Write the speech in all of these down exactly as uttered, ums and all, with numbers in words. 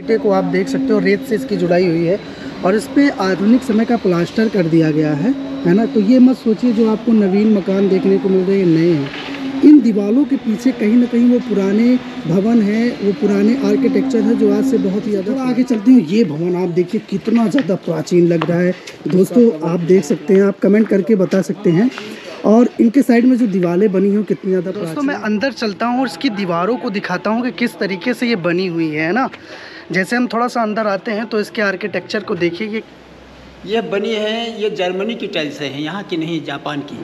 ईंटे को आप देख सकते हो, रेत से इसकी जुड़ाई हुई है और इस पर आधुनिक समय का प्लास्टर कर दिया गया है, है ना। तो ये मत सोचिए जो आपको नवीन मकान देखने को मिल रहे हैं नए हैं। इन दीवारों के पीछे कहीं ना कहीं वो पुराने भवन है, वो पुराने आर्किटेक्चर है जो आज से बहुत ही ज़्यादा। आगे चलते हो, ये भवन आप देखिए कितना ज़्यादा प्राचीन लग रहा है। दोस्तों आप देख सकते हैं, आप कमेंट करके बता सकते हैं। और इनके साइड में जो दीवारें बनी हैं कितनी ज़्यादा। दोस्तों मैं अंदर चलता हूँ और इसकी दीवारों को दिखाता हूँ कि किस तरीके से ये बनी हुई है, है ना। जैसे हम थोड़ा सा अंदर आते हैं तो इसके आर्किटेक्चर को देखिए। ये ये बनी है, ये जर्मनी की टाइल से है, यहाँ की नहीं, जापान की।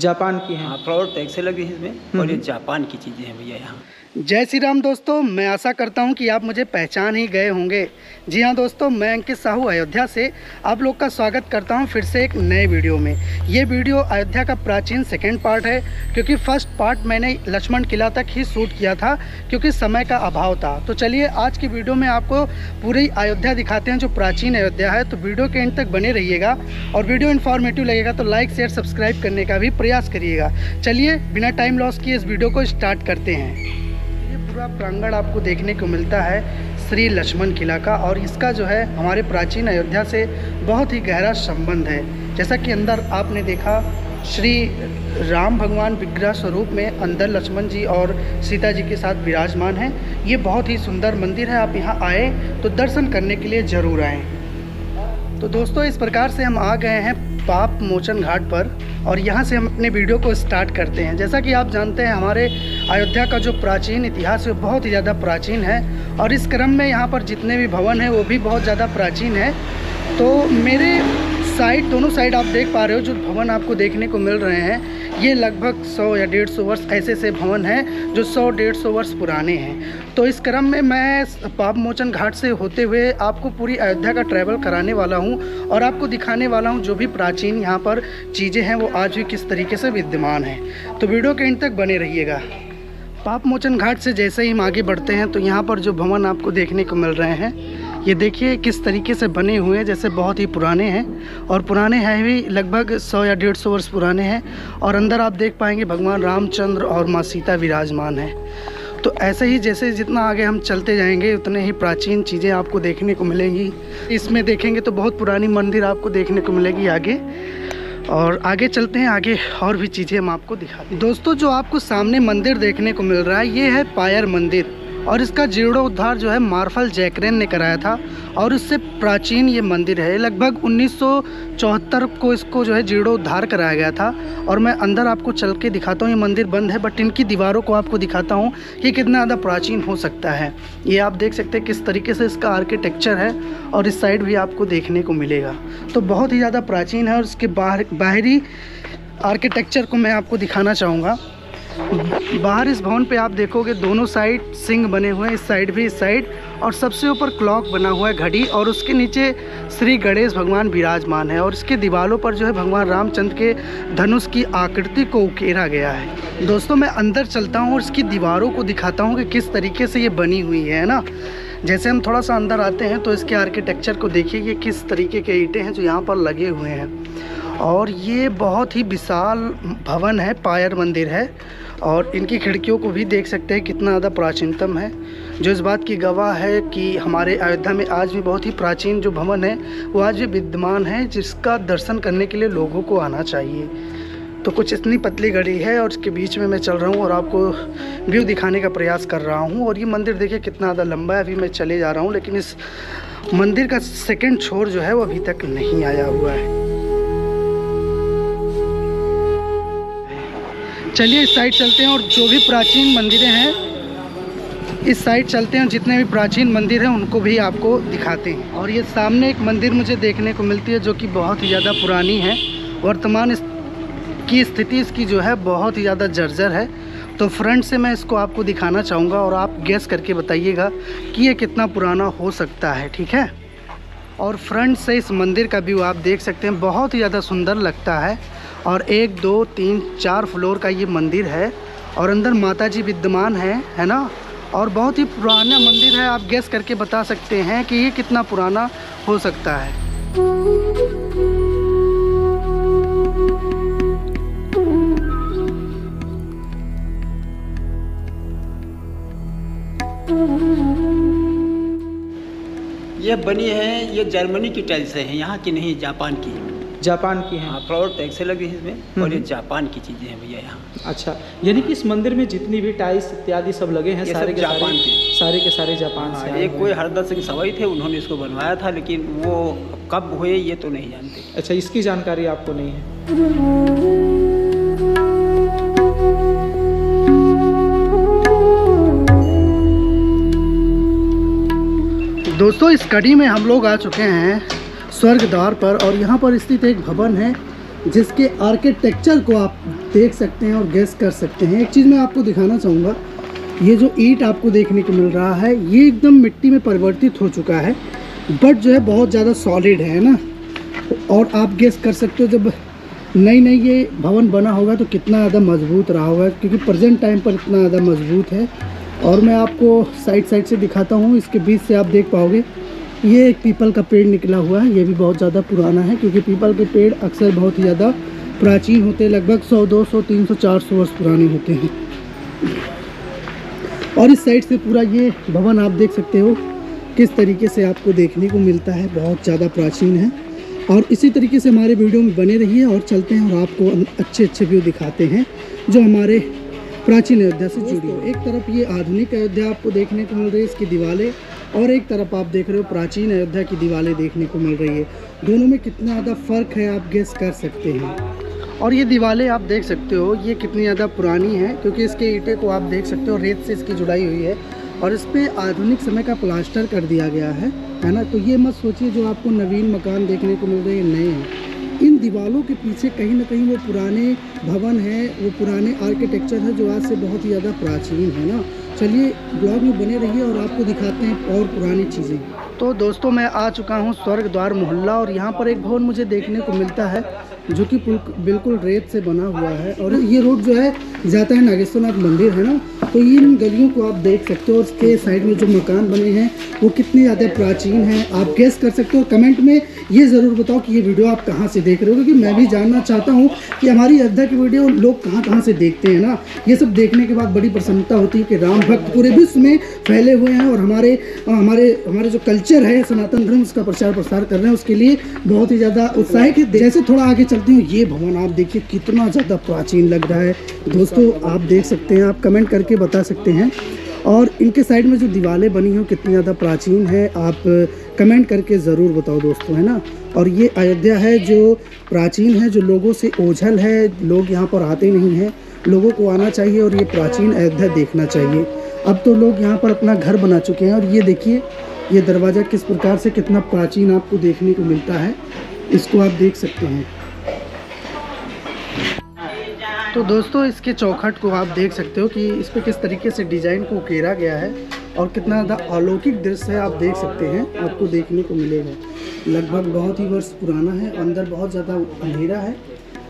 जापान की है, फ्रॉड टैक्स से लगी है इसमें और ये जापान की चीज़ें हैं भैया यहाँ। जय श्री राम दोस्तों, मैं आशा करता हूं कि आप मुझे पहचान ही गए होंगे। जी हां दोस्तों, मैं अंकित साहू अयोध्या से आप लोग का स्वागत करता हूं फिर से एक नए वीडियो में। ये वीडियो अयोध्या का प्राचीन सेकंड पार्ट है, क्योंकि फर्स्ट पार्ट मैंने लक्ष्मण किला तक ही शूट किया था क्योंकि समय का अभाव था। तो चलिए आज की वीडियो में आपको पूरी अयोध्या दिखाते हैं जो प्राचीन अयोध्या है। तो वीडियो के एंड तक बने रहिएगा और वीडियो इन्फॉर्मेटिव लगेगा तो लाइक शेयर सब्सक्राइब करने का भी प्रयास करिएगा। चलिए बिना टाइम लॉस किए इस वीडियो को स्टार्ट करते हैं। पूरा प्रांगण आपको देखने को मिलता है श्री लक्ष्मण किला का, और इसका जो है हमारे प्राचीन अयोध्या से बहुत ही गहरा संबंध है। जैसा कि अंदर आपने देखा श्री राम भगवान विग्रह स्वरूप में अंदर लक्ष्मण जी और सीता जी के साथ विराजमान हैं। ये बहुत ही सुंदर मंदिर है, आप यहाँ आए तो दर्शन करने के लिए ज़रूर आएँ। तो दोस्तों इस प्रकार से हम आ गए हैं पाप मोचन घाट पर और यहाँ से हम अपने वीडियो को स्टार्ट करते हैं। जैसा कि आप जानते हैं हमारे अयोध्या का जो प्राचीन इतिहास है बहुत ही ज़्यादा प्राचीन है, और इस क्रम में यहाँ पर जितने भी भवन हैं वो भी बहुत ज़्यादा प्राचीन है। तो मेरे साइड दोनों साइड आप देख पा रहे हो जो भवन आपको देखने को मिल रहे हैं ये लगभग सौ या डेढ़ सौ वर्ष ऐसे से भवन हैं जो सौ डेढ़ सौ वर्ष पुराने हैं। तो इस क्रम में मैं पाप मोचन घाट से होते हुए आपको पूरी अयोध्या का ट्रैवल कराने वाला हूं और आपको दिखाने वाला हूं जो भी प्राचीन यहाँ पर चीज़ें हैं वो आज भी किस तरीके से विद्यमान हैं। तो वीडियो के एंड तक बने रहिएगा। पाप मोचन घाट से जैसे ही हम आगे बढ़ते हैं तो यहाँ पर जो भवन आपको देखने को मिल रहे हैं ये देखिए किस तरीके से बने हुए हैं, जैसे बहुत ही पुराने हैं। और पुराने हैं भी लगभग सौ या डेढ़ सौ वर्ष पुराने हैं, और अंदर आप देख पाएंगे भगवान रामचंद्र और माँ सीता विराजमान हैं। तो ऐसे ही जैसे जितना आगे हम चलते जाएंगे उतने ही प्राचीन चीज़ें आपको देखने को मिलेंगी। इसमें देखेंगे तो बहुत पुरानी मंदिर आपको देखने को मिलेगी आगे, और आगे चलते हैं, आगे और भी चीज़ें हम आपको दिखाते हैं। दोस्तों जो आपको सामने मंदिर देखने को मिल रहा है ये है पायर मंदिर, और इसका जीर्णोद्धार जो है मार्फल जैक्रेन ने कराया था, और उससे प्राचीन ये मंदिर है। लगभग उन्नीस सौ चौहत्तर को इसको जो है जीर्णोद्धार कराया गया था। और मैं अंदर आपको चल के दिखाता हूँ, ये मंदिर बंद है बट इनकी दीवारों को आपको दिखाता हूँ कि कितना ज़्यादा प्राचीन हो सकता है। ये आप देख सकते हैं किस तरीके से इसका आर्किटेक्चर है, और इस साइड भी आपको देखने को मिलेगा। तो बहुत ही ज़्यादा प्राचीन है, और इसके बाहर बाहरी आर्किटेक्चर को मैं आपको दिखाना चाहूँगा। बाहर इस भवन पे आप देखोगे दोनों साइड सिंह बने हुए हैं, इस साइड भी इस साइड, और सबसे ऊपर क्लॉक बना हुआ है घड़ी, और उसके नीचे श्री गणेश भगवान विराजमान है। और इसके दीवारों पर जो है भगवान रामचंद्र के धनुष की आकृति को उकेरा गया है। दोस्तों मैं अंदर चलता हूँ और इसकी दीवारों को दिखाता हूँ कि किस तरीके से ये बनी हुई है ना। जैसे हम थोड़ा सा अंदर आते हैं तो इसके आर्किटेक्चर को देखिए, ये किस तरीके के ईंटें हैं जो यहाँ पर लगे हुए हैं, और ये बहुत ही विशाल भवन है, पायर मंदिर है। और इनकी खिड़कियों को भी देख सकते हैं कितना ज़्यादा प्राचीनतम है, जो इस बात की गवाह है कि हमारे अयोध्या में आज भी बहुत ही प्राचीन जो भवन है वो आज भी विद्यमान है, जिसका दर्शन करने के लिए लोगों को आना चाहिए। तो कुछ इतनी पतली गली है और इसके बीच में मैं चल रहा हूँ और आपको व्यू दिखाने का प्रयास कर रहा हूँ। और ये मंदिर देखिए कितना ज़्यादा लंबा है, अभी मैं चले जा रहा हूँ लेकिन इस मंदिर का सेकेंड छोर जो है वो अभी तक नहीं आया हुआ है। चलिए इस साइड चलते हैं, और जो भी प्राचीन मंदिरें हैं इस साइड चलते हैं, जितने भी प्राचीन मंदिर हैं उनको भी आपको दिखाते हैं। और ये सामने एक मंदिर मुझे देखने को मिलती है जो कि बहुत ही ज़्यादा पुरानी है, वर्तमान की स्थिति इसकी जो है बहुत ही ज़्यादा जर्जर है। तो फ्रंट से मैं इसको आपको दिखाना चाहूँगा और आप गेस करके बताइएगा कि ये कितना पुराना हो सकता है, ठीक है। और फ्रंट से इस मंदिर का व्यू आप देख सकते हैं, बहुत ही ज़्यादा सुंदर लगता है। और एक दो तीन चार फ्लोर का ये मंदिर है, और अंदर माता जी विद्यमान है, है ना। और बहुत ही पुराना मंदिर है, आप गेस करके बता सकते हैं कि ये कितना पुराना हो सकता है। ये बनी है, ये जर्मनी की टाइल्सें हैं, यहाँ की नहीं, जापान की। जापान की है, फ्लावर टैक्स लगी है इसमें और ये जापान की चीज़ें हैं भैया यहाँ। अच्छा, यानी कि इस मंदिर में जितनी भी टाइल्स इत्यादि सब लगे हैं सारे के जापान के, सारे के सारे जापान से आए। एक कोई हरदा सिंह सवाई थे, उन्होंने इसको बनवाया था, लेकिन वो कब हुए ये तो नहीं जानते। अच्छा, इसकी जानकारी आपको नहीं है। दोस्तों, इस कड़ी में हम लोग आ चुके हैं स्वर्गद्वार पर, और यहाँ पर स्थित एक भवन है जिसके आर्किटेक्चर को आप देख सकते हैं और गेस कर सकते हैं। एक चीज़ मैं आपको दिखाना चाहूँगा, ये जो ईंट आपको देखने को मिल रहा है ये एकदम मिट्टी में परिवर्तित हो चुका है, बट जो है बहुत ज़्यादा सॉलिड है ना। और आप गेस कर सकते हो जब नई नई ये भवन बना होगा तो कितना ज़्यादा मजबूत रहा होगा, क्योंकि प्रेजेंट टाइम पर इतना ज़्यादा मजबूत है। और मैं आपको साइड साइड से दिखाता हूँ, इसके बीच से आप देख पाओगे ये एक पीपल का पेड़ निकला हुआ है, ये भी बहुत ज़्यादा पुराना है, क्योंकि पीपल के पेड़ अक्सर बहुत ही ज़्यादा प्राचीन होते हैं, लगभग सौ, दो सौ, तीन सौ, चार सौ वर्ष पुराने होते हैं। और इस साइड से पूरा ये भवन आप देख सकते हो किस तरीके से आपको देखने को मिलता है, बहुत ज़्यादा प्राचीन है। और इसी तरीके से हमारे वीडियो में बने रहिए और चलते हैं और आपको अच्छे अच्छे व्यू दिखाते हैं जो हमारे प्राचीन अयोध्या से जुड़ी हो। एक तरफ ये आधुनिक अयोध्या आपको देखने को मिल रही है, इसकी दीवारें, और एक तरफ आप देख रहे हो प्राचीन अयोध्या की दीवारें देखने को मिल रही है। दोनों में कितना ज़्यादा फ़र्क है आप गेस कर सकते हैं। और ये दीवारें आप देख सकते हो ये कितनी ज़्यादा पुरानी है, क्योंकि इसके ईंटे को आप देख सकते हो रेत से इसकी जुड़ाई हुई है और इस पर आधुनिक समय का प्लास्टर कर दिया गया है, है ना। तो ये मत सोचिए जो आपको नवीन मकान देखने को मिल रहे हैं नए हैं, इन दीवारों के पीछे कहीं ना कहीं वो पुराने भवन हैं, वो पुराने आर्किटेक्चर है जो आज से बहुत ही ज़्यादा प्राचीन है ना। चलिए ब्लॉग में बने रहिए और आपको दिखाते हैं और पुरानी चीज़ें। तो दोस्तों, मैं आ चुका हूँ स्वर्गद्वार मोहल्ला, और यहाँ पर एक भवन मुझे देखने को मिलता है जो कि बिल्कुल रेत से बना हुआ है, और ये रोड जो है जाता है नागेश्वरनाथ मंदिर, है ना। तो इन गलियों को आप देख सकते हो, उसके साइड में जो मकान बने हैं वो कितने ज़्यादा प्राचीन हैं आप गेस कर सकते हो। कमेंट में ये ज़रूर बताओ कि ये वीडियो आप कहाँ से देख रहे हो, क्योंकि मैं भी जानना चाहता हूँ कि हमारी अयोध्या की वीडियो लोग कहाँ कहाँ से देखते हैं ना। ये सब देखने के बाद बड़ी प्रसन्नता होती है कि राम भक्त पूरे विश्व में फैले हुए हैं और हमारे हमारे हमारे जो कल्चर है सनातन धर्म उसका प्रचार प्रसार कर रहे हैं, उसके लिए बहुत ही ज़्यादा उत्साहित है। जैसे थोड़ा आगे चलती हूँ, ये भवन आप देखिए कितना ज़्यादा प्राचीन लग रहा है। दोस्तों, आप देख सकते हैं, आप कमेंट करके बता सकते हैं, और इनके साइड में जो दीवारें बनी हैं कितनी ज़्यादा प्राचीन है आप कमेंट करके ज़रूर बताओ दोस्तों, है ना। और ये अयोध्या है जो प्राचीन है, जो लोगों से ओझल है, लोग यहाँ पर आते नहीं हैं, लोगों को आना चाहिए और ये प्राचीन अयोध्या देखना चाहिए। अब तो लोग यहाँ पर अपना घर बना चुके हैं, और ये देखिए ये दरवाज़ा किस प्रकार से कितना प्राचीन आपको देखने को मिलता है, इसको आप देख सकते हैं। तो दोस्तों, इसके चौखट को आप देख सकते हो कि इस पर किस तरीके से डिज़ाइन को उकेरा गया है और कितना ज़्यादा अलौकिक दृश्य है आप देख सकते हैं, आपको देखने को मिलेगा। लगभग बहुत ही वर्ष पुराना है, अंदर बहुत ज़्यादा अंधेरा है,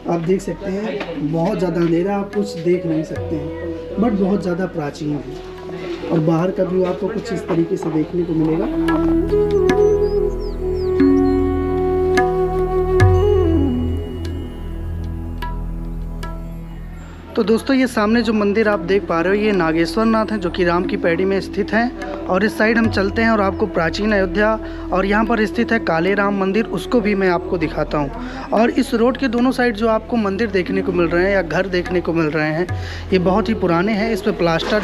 आप देख सकते हैं बहुत ज़्यादा अंधेरा, आप कुछ देख नहीं सकते हैं, बट बहुत ज़्यादा प्राचीन है। और बाहर का व्यू आपको कुछ इस तरीके से देखने को मिलेगा। तो दोस्तों, ये सामने जो मंदिर आप देख पा रहे हो ये नागेश्वरनाथ है, जो कि राम की पैड़ी में स्थित है। और इस साइड हम चलते हैं और आपको प्राचीन अयोध्या और यहाँ पर स्थित है काले राम मंदिर, उसको भी मैं आपको दिखाता हूँ। और इस रोड के दोनों साइड जो आपको मंदिर देखने को मिल रहे हैं या घर देखने को मिल रहे हैं ये बहुत ही पुराने हैं, इस पर प्लास्टर,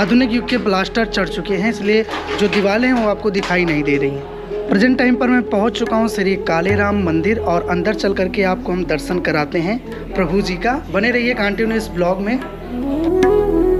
आधुनिक युग के प्लास्टर चढ़ चुके हैं, इसलिए जो दीवारें हैं वो आपको दिखाई नहीं दे रही हैं। प्रेजेंट टाइम पर मैं पहुंच चुका हूं श्री काले राम मंदिर, और अंदर चल करके आपको हम दर्शन कराते हैं प्रभु जी का। बने रहिए कंटिन्यू इस ब्लॉग में।